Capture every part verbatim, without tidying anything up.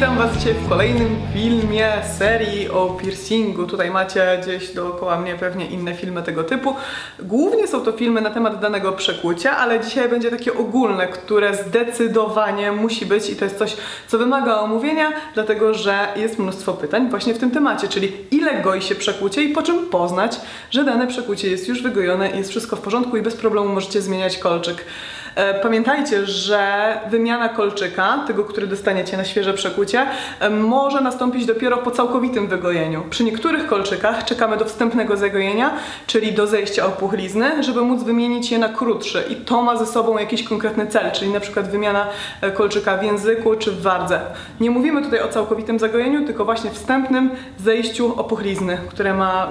Witam Was dzisiaj w kolejnym filmie serii o piercingu. Tutaj macie gdzieś dookoła mnie pewnie inne filmy tego typu. Głównie są to filmy na temat danego przekłucia, ale dzisiaj będzie takie ogólne, które zdecydowanie musi być i to jest coś, co wymaga omówienia, dlatego że jest mnóstwo pytań właśnie w tym temacie, czyli ile goi się przekłucie i po czym poznać, że dane przekłucie jest już wygojone, jest wszystko w porządku i bez problemu możecie zmieniać kolczyk. Pamiętajcie, że wymiana kolczyka, tego, który dostaniecie na świeże przekłucie, może nastąpić dopiero po całkowitym wygojeniu. Przy niektórych kolczykach czekamy do wstępnego zagojenia, czyli do zejścia opuchlizny, żeby móc wymienić je na krótszy i to ma ze sobą jakiś konkretny cel, czyli na przykład wymiana kolczyka w języku czy w wardze. Nie mówimy tutaj o całkowitym zagojeniu, tylko właśnie wstępnym zejściu opuchlizny, które, ma,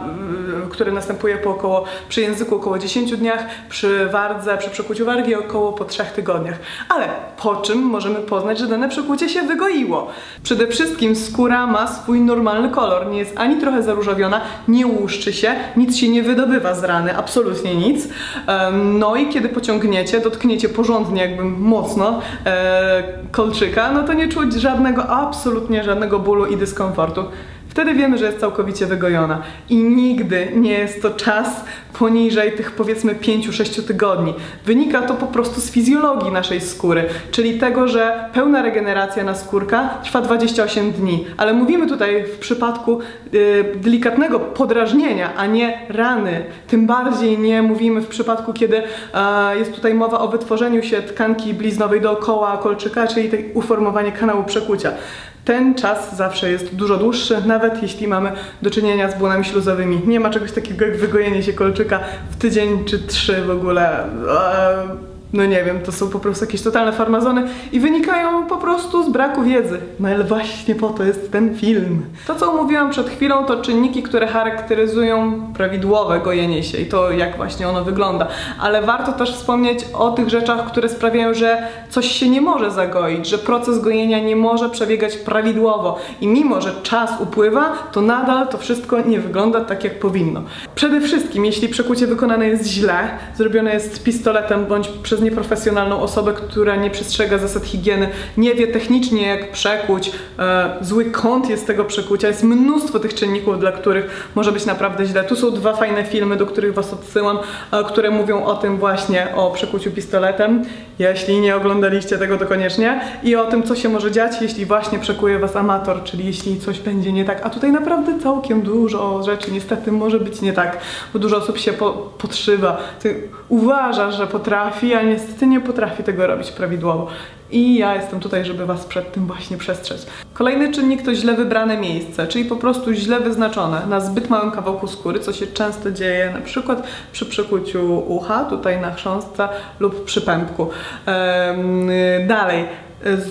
które następuje po około, przy języku około dziesięciu dniach, przy wardze, przy przekłuciu wargi około po trzech tygodniach. Ale po czym możemy poznać, że dane przekłucie się wygoiło? Przede wszystkim skóra ma swój normalny kolor, nie jest ani trochę zaróżowiona, nie łuszczy się, nic się nie wydobywa z rany, absolutnie nic. No i kiedy pociągniecie, dotkniecie porządnie, jakby mocno kolczyka, no to nie czuć żadnego, absolutnie żadnego bólu i dyskomfortu. Wtedy wiemy, że jest całkowicie wygojona i nigdy nie jest to czas poniżej tych powiedzmy pięciu do sześciu tygodni. Wynika to po prostu z fizjologii naszej skóry, czyli tego, że pełna regeneracja naskórka trwa dwadzieścia osiem dni, ale mówimy tutaj w przypadku yy, delikatnego podrażnienia, a nie rany. Tym bardziej nie mówimy w przypadku, kiedy yy, jest tutaj mowa o wytworzeniu się tkanki bliznowej dookoła kolczyka, czyli te, uformowanie kanału przekłucia. Ten czas zawsze jest dużo dłuższy, nawet jeśli mamy do czynienia z błonami śluzowymi. Nie ma czegoś takiego jak wygojenie się kolczyka w tydzień czy trzy w ogóle. No nie wiem, to są po prostu jakieś totalne farmazony i wynikają po prostu z braku wiedzy. No ale właśnie po to jest ten film. To, co omówiłam przed chwilą, to czynniki, które charakteryzują prawidłowe gojenie się i to, jak właśnie ono wygląda. Ale warto też wspomnieć o tych rzeczach, które sprawiają, że coś się nie może zagoić, że proces gojenia nie może przebiegać prawidłowo i mimo, że czas upływa, to nadal to wszystko nie wygląda tak, jak powinno. Przede wszystkim, jeśli przekłucie wykonane jest źle, zrobione jest pistoletem bądź przez przez nieprofesjonalną osobę, która nie przestrzega zasad higieny, nie wie technicznie jak przekłuć, e, zły kąt jest tego przekłucia, jest mnóstwo tych czynników, dla których może być naprawdę źle. Tu są dwa fajne filmy, do których Was odsyłam, e, które mówią o tym właśnie, o przekłuciu pistoletem. Jeśli nie oglądaliście tego, to koniecznie. I o tym, co się może dziać, jeśli właśnie przekłuje Was amator, czyli jeśli coś będzie nie tak. A tutaj naprawdę całkiem dużo rzeczy niestety może być nie tak, bo dużo osób się po, podszywa. Ty uważasz, że potrafi, a niestety nie potrafi tego robić prawidłowo. I ja jestem tutaj, żeby Was przed tym właśnie przestrzec. Kolejny czynnik to źle wybrane miejsce, czyli po prostu źle wyznaczone na zbyt małym kawałku skóry, co się często dzieje na przykład przy przekłuciu ucha, tutaj na chrząstce lub przy pępku. Ehm, dalej.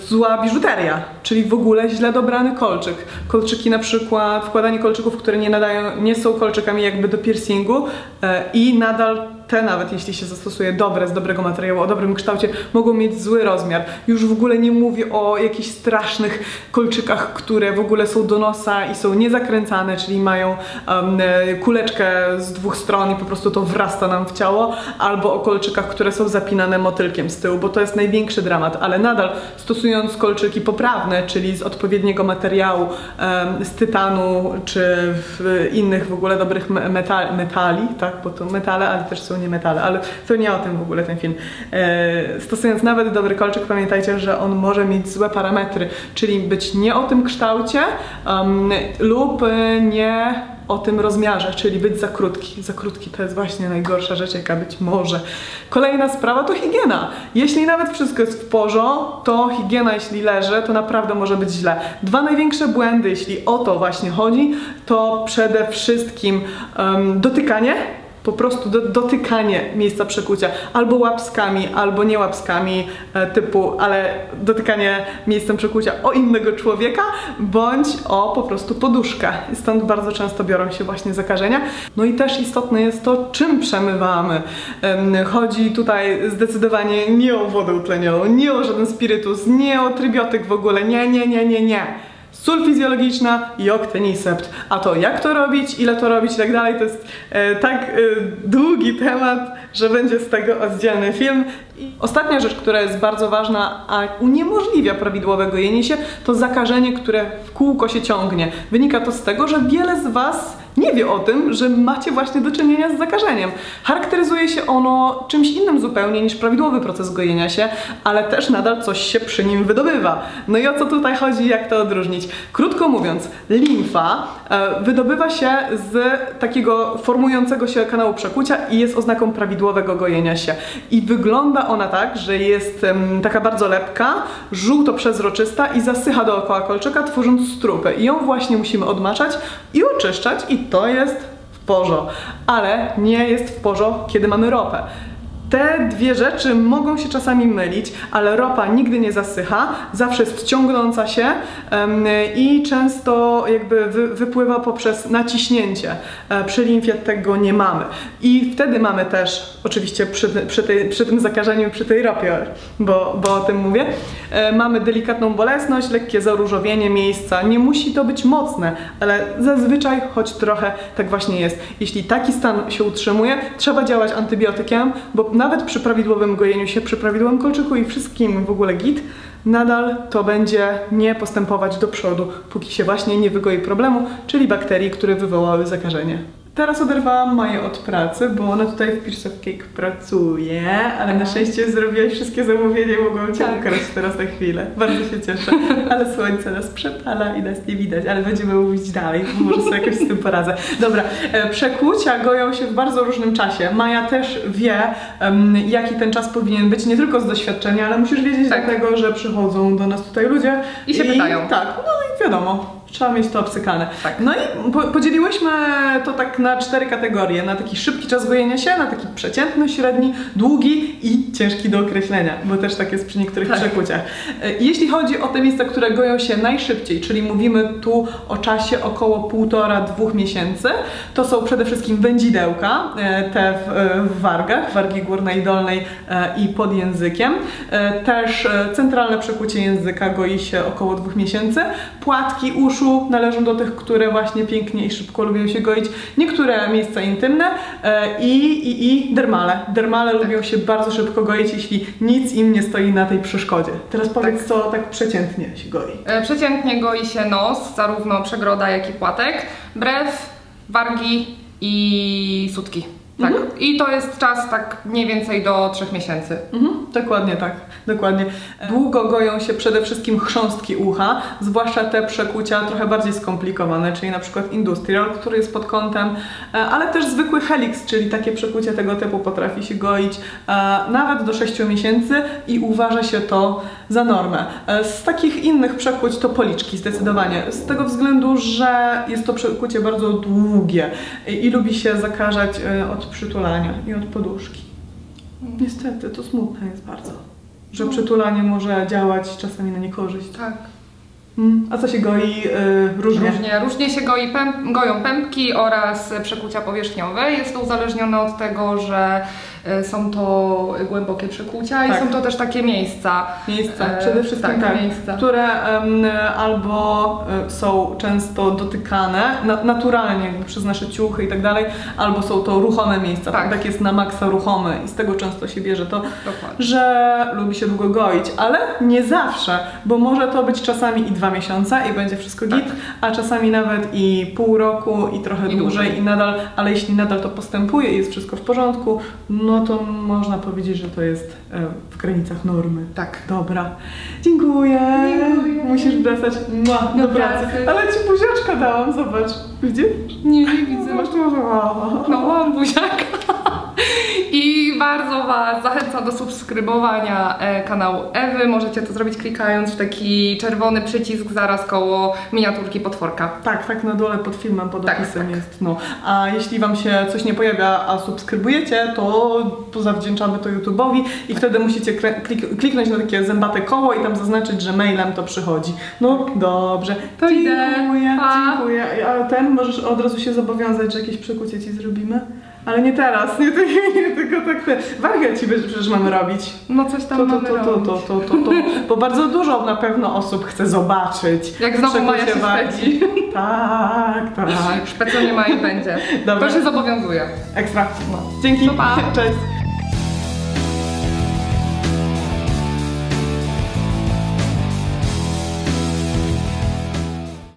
Zła biżuteria, czyli w ogóle źle dobrany kolczyk. Kolczyki na przykład, wkładanie kolczyków, które nie nadają, nie są kolczykami jakby do piercingu e, i nadal te, nawet jeśli się zastosuje dobre, z dobrego materiału, o dobrym kształcie, mogą mieć zły rozmiar. Już w ogóle nie mówię o jakichś strasznych kolczykach, które w ogóle są do nosa i są niezakręcane, czyli mają um, kuleczkę z dwóch stron i po prostu to wrasta nam w ciało, albo o kolczykach, które są zapinane motylkiem z tyłu, bo to jest największy dramat, ale nadal stosując kolczyki poprawne, czyli z odpowiedniego materiału, um, z tytanu czy w innych w ogóle dobrych metal, metali, tak, bo to metale, ale też są nie metale, ale to nie o tym w ogóle ten film. Eee, stosując nawet dobry kolczyk, pamiętajcie, że on może mieć złe parametry, czyli być nie o tym kształcie um, lub nie o tym rozmiarze, czyli być za krótki. Za krótki to jest właśnie najgorsza rzecz, jaka być może. Kolejna sprawa to higiena. Jeśli nawet wszystko jest w porządku, to higiena, jeśli leży, to naprawdę może być źle. Dwa największe błędy, jeśli o to właśnie chodzi, to przede wszystkim um, dotykanie, po prostu do, dotykanie miejsca przekłucia, albo łapskami, albo nie łapskami e, typu, ale dotykanie miejscem przekłucia o innego człowieka, bądź o po prostu poduszkę. Stąd bardzo często biorą się właśnie zakażenia. No i też istotne jest to, czym przemywamy. E, chodzi tutaj zdecydowanie nie o wodę utlenioną, nie o żaden spirytus, nie o trybiotyk w ogóle, nie, nie, nie, nie, nie. sól fizjologiczna i octenisept. A to jak to robić, ile to robić i tak dalej, to jest e, tak e, długi temat, że będzie z tego oddzielny film. I ostatnia rzecz, która jest bardzo ważna, a uniemożliwia prawidłowe gojenie się, to zakażenie, które w kółko się ciągnie. Wynika to z tego, że wiele z Was nie wie o tym, że macie właśnie do czynienia z zakażeniem. Charakteryzuje się ono czymś innym zupełnie niż prawidłowy proces gojenia się, ale też nadal coś się przy nim wydobywa. No i o co tutaj chodzi, jak to odróżnić? Krótko mówiąc, limfa wydobywa się z takiego formującego się kanału przekucia i jest oznaką prawidłowego gojenia się. I wygląda ona tak, że jest taka bardzo lepka, żółto przezroczysta i zasycha dookoła kolczyka, tworząc strupy. I ją właśnie musimy odmaczać i oczyszczać, i to jest w porządku, ale nie jest w porządku, kiedy mamy ropę. Te dwie rzeczy mogą się czasami mylić, ale ropa nigdy nie zasycha, zawsze jest ciągnąca się um, i często jakby wy, wypływa poprzez naciśnięcie. E, przy limfie tego nie mamy. I wtedy mamy też, oczywiście przy, przy, tej, przy tym zakażeniu, przy tej ropie, bo, bo o tym mówię, e, mamy delikatną bolesność, lekkie zaróżowienie miejsca. Nie musi to być mocne, ale zazwyczaj choć trochę tak właśnie jest. Jeśli taki stan się utrzymuje, trzeba działać antybiotykiem, bo nawet przy prawidłowym gojeniu się, przy prawidłowym kolczyku i wszystkim w ogóle git, nadal to będzie nie postępować do przodu, póki się właśnie nie wygoi problemu, czyli bakterii, które wywołały zakażenie. Teraz oderwałam Maję od pracy, bo ona tutaj w Piercing Kejk pracuje, ale na szczęście zrobiłaś wszystkie zamówienia i mogłam Cię tak ukryć teraz na chwilę. Bardzo się cieszę, ale słońce nas przepala i nas nie widać, ale będziemy mówić dalej, bo może sobie jakoś z tym poradzę. Dobra, przekucia goją się w bardzo różnym czasie. Maja też wie, um, jaki ten czas powinien być, nie tylko z doświadczenia, ale musisz wiedzieć tak. Dlatego, że przychodzą do nas tutaj ludzie i się i, pytają. Tak, no i wiadomo. Trzeba mieć to obcykane. Tak. No i po podzieliłyśmy to tak na cztery kategorie. Na taki szybki czas gojenia się, na taki przeciętny, średni, długi i ciężki do określenia, bo też tak jest przy niektórych tak. przekuciach. Jeśli chodzi o te miejsca, które goją się najszybciej, czyli mówimy tu o czasie około półtora do dwóch miesięcy, to są przede wszystkim wędzidełka, te w wargach, wargi górnej i dolnej i pod językiem. Też centralne przekucie języka goi się około dwóch miesięcy. Płatki uszu należą do tych, które właśnie pięknie i szybko lubią się goić. Niektóre miejsca intymne i, i, i dermale. Dermale tak. lubią się bardzo szybko goić, jeśli nic im nie stoi na tej przeszkodzie. Teraz powiedz, tak. co tak przeciętnie się goi. Przeciętnie goi się nos, zarówno przegroda, jak i płatek, brew, wargi i sutki. Tak. Mhm. I to jest czas tak mniej więcej do trzech miesięcy. Mhm. Dokładnie tak, dokładnie. Długo goją się przede wszystkim chrząstki ucha, zwłaszcza te przekucia trochę bardziej skomplikowane, czyli na przykład industrial, który jest pod kątem, ale też zwykły helix, czyli takie przekucie tego typu potrafi się goić nawet do sześciu miesięcy i uważa się to za normę. Z takich innych przekuć to policzki zdecydowanie, z tego względu, że jest to przekucie bardzo długie i lubi się zakażać od przytulania i od poduszki. Niestety, to smutne jest bardzo, że przytulanie może działać czasami na niekorzyść. Tak. A co się goi yy, różnie? Różnie? Różnie się goi pęp goją pępki oraz przekucia powierzchniowe. Jest to uzależnione od tego, że są to głębokie przekucia tak. i są to też takie miejsca. Miejsca, przede wszystkim tak, tak, miejsca. które um, albo są często dotykane na, naturalnie przez nasze ciuchy i tak dalej, albo są to ruchome miejsca. Tak. tak jest na maksa ruchome i z tego często się bierze to, dokładnie. Że lubi się długo goić, ale nie zawsze, bo może to być czasami i dwa miesiące i będzie wszystko git, tak. a czasami nawet i pół roku i trochę I dłużej dłużej i nadal, ale jeśli nadal to postępuje i jest wszystko w porządku, no no to można powiedzieć, że to jest w granicach normy. Tak. Dobra. Dziękuję. Dziękuję. Musisz wracać Mua, do, do pracy. pracy. Ale ci buziaczka dałam, zobacz. Widzisz? Nie, nie widzę. Masz to może... No mam buziaka. I bardzo Was zachęcam do subskrybowania kanału Ewy. Możecie to zrobić klikając w taki czerwony przycisk zaraz koło miniaturki potworka. Tak, tak na dole pod filmem, pod opisem tak, tak. jest. No. A jeśli Wam się coś nie pojawia, a subskrybujecie, to, to zawdzięczamy to YouTube'owi i wtedy musicie klik kliknąć na takie zębate koło i tam zaznaczyć, że mailem to przychodzi. No dobrze, to dziękuję, idę. dziękuję. A ten możesz od razu się zobowiązać, że jakieś przekucie Ci zrobimy? Ale nie teraz, nie, nie, nie tylko tak te... Wariat ci przecież mamy robić. No coś tam to, to, mamy to, to, robić. To, to, to, to, to. Bo bardzo dużo na pewno osób chce zobaczyć. Jak znowu Maja się szpeci. Tak, tak. Szpecenie Maji będzie. Dobra. To się zobowiązuje. Ekstra. No. Dzięki. Pa. Cześć.